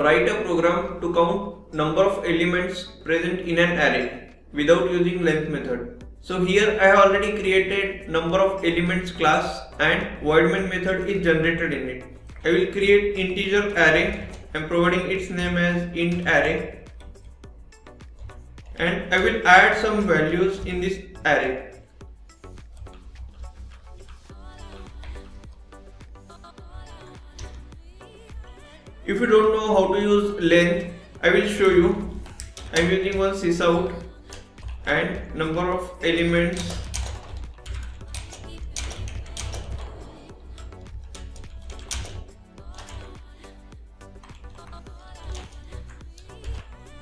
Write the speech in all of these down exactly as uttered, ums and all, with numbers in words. Write a program to count number of elements present in an array without using length method. So here I have already created number of elements class and void main method is generated in it. I will create integer array. I am providing its name as int array. And I will add some values in this array. If you don't know how to use length, I will show you. I am using one sysout and number of elements.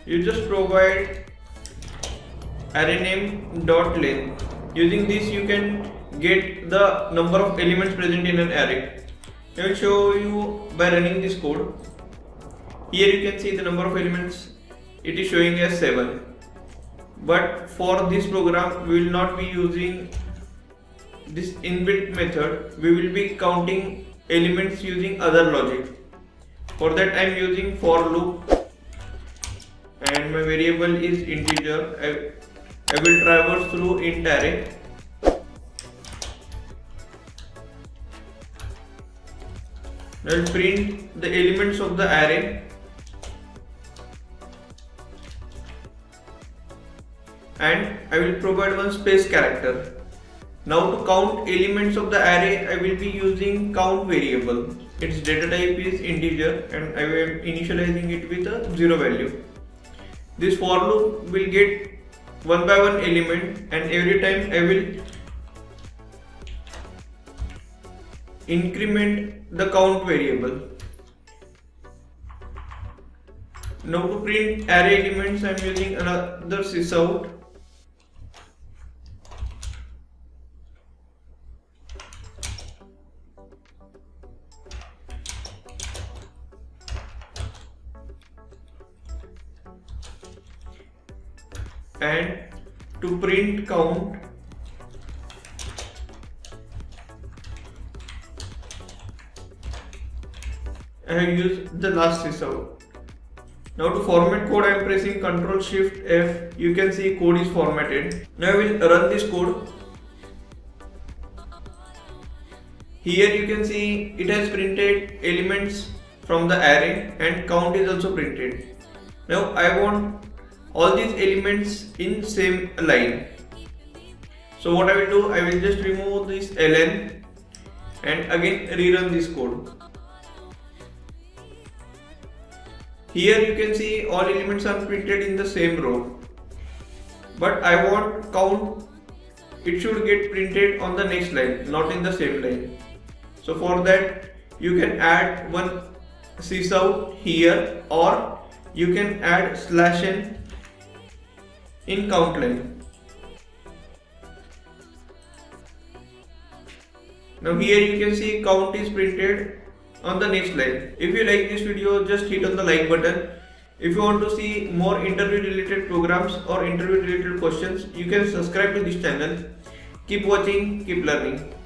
You just provide array name dot length. Using this you can get the number of elements present in an array. I will show you by running this code. Here you can see the number of elements, it is showing as seven, but for this program we will not be using this inbuilt method. We will be counting elements using other logic. For that I am using for loop and my variable is integer. I I will traverse through int array. I will print the elements of the array and I will provide one space character. Now to count elements of the array I will be using count variable. Its data type is integer and I am initializing it with a zero value. This for loop will get one by one element and every time I will increment the count variable. Now to print array elements I am using another sysout. And to print count I have used the last sysout. Now to format code I am pressing Ctrl Shift F. You can see code is formatted. Now I will run this code. Here you can see it has printed elements from the array and count is also printed. Now I want all these elements in same line. So what I will do, I will just remove this ln and again rerun this code. Here you can see all elements are printed in the same row, but I want count, it should get printed on the next line, not in the same line. So for that you can add one sysout here or you can add slash n in count line. Now here you can see count is printed on the next line. If you like this video, just hit on the like button. If you want to see more interview related programs or interview related questions, you can subscribe to this channel. Keep watching, keep learning.